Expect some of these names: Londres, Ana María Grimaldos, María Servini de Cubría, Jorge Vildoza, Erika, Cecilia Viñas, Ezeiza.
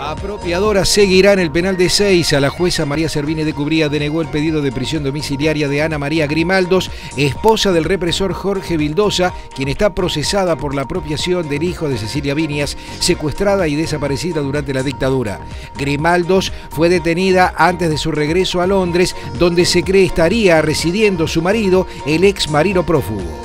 Apropiadora seguirá en el penal de Ezeiza. La jueza María Servini de Cubría denegó el pedido de prisión domiciliaria de Ana María Grimaldos, esposa del represor Jorge Vildoza, quien está procesada por la apropiación del hijo de Cecilia Viñas, secuestrada y desaparecida durante la dictadura. Grimaldos fue detenida antes de su regreso a Londres, donde se cree estaría residiendo su marido, el ex marino prófugo.